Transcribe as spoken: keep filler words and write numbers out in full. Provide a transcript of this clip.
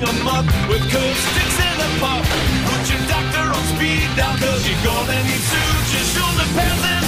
string them up with curb sticks in a pop. Put your doctor on speed dial, cause you're gonna need sutures, shoulder pads and